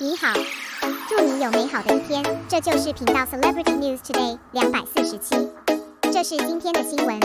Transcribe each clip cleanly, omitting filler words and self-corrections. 你好，祝你有美好的一天。这就是频道 Celebrity News Today 247，这是今天的新闻。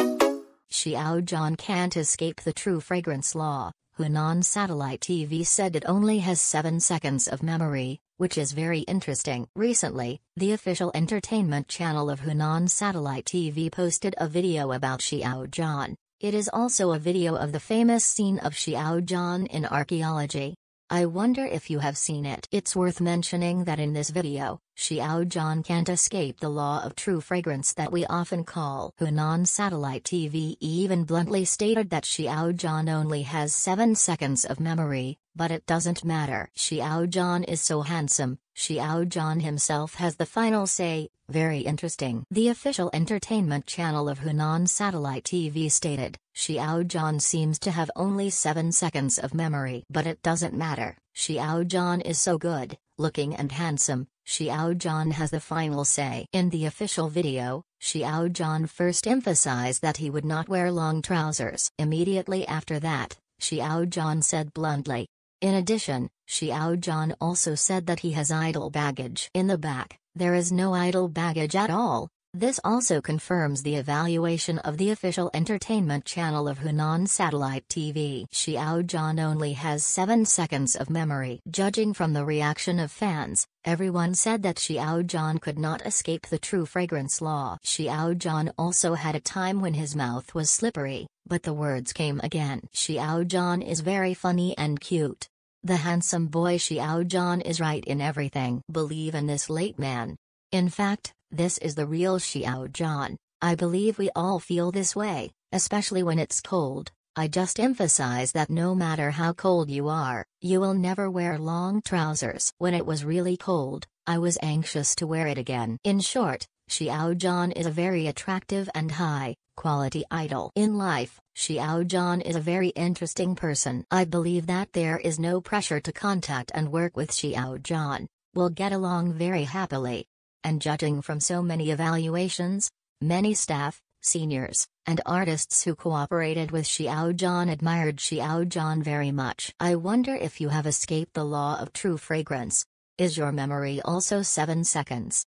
Xiao Zhan can't escape the True Fragrance Law. Hunan Satellite TV said it only has 7 seconds of memory, which is very interesting. Recently, the official entertainment channel of Hunan Satellite TV posted a video about Xiao Zhan. It is also a video of the famous scene of Xiao Zhan in archaeology. I wonder if you have seen it. It's worth mentioning that in this video, Xiao Zhan can't escape the law of true fragrance that we often call. Hunan Satellite TV even bluntly stated that Xiao Zhan only has 7 seconds of memory, but it doesn't matter. Xiao Zhan is so handsome, Xiao Zhan himself has the final say. Very interesting. The official entertainment channel of Hunan Satellite TV stated, Xiao Zhan seems to have only 7 seconds of memory. But it doesn't matter. Xiao Zhan is so good, looking and handsome. Xiao Zhan has the final say. In the official video, Xiao Zhan first emphasized that he would not wear long trousers. Immediately after that, Xiao Zhan said bluntly. In addition, Xiao Zhan also said that he has idle baggage. In the back, there is no idle baggage at all. This also confirms the evaluation of the official entertainment channel of Hunan Satellite TV. Xiao Zhan only has 7 seconds of memory. Judging from the reaction of fans, everyone said that Xiao Zhan could not escape the true fragrance law. Xiao Zhan also had a time when his mouth was slippery, but the words came again. Xiao Zhan is very funny and cute. The handsome boy Xiao Zhan is right in everything. Believe in this late man. In fact, this is the real Xiao Zhan. I believe we all feel this way, especially when it's cold. I just emphasize that no matter how cold you are, you will never wear long trousers. When it was really cold, I was anxious to wear it again. In short, Xiao Zhan is a very attractive and high-quality idol. In life, Xiao Zhan is a very interesting person. I believe that there is no pressure to contact and work with Xiao Zhan. We'll get along very happily. And judging from so many evaluations, many staff, seniors, and artists who cooperated with Xiao Zhan admired Xiao Zhan very much. I wonder if you have escaped the law of true fragrance. Is your memory also 7 seconds?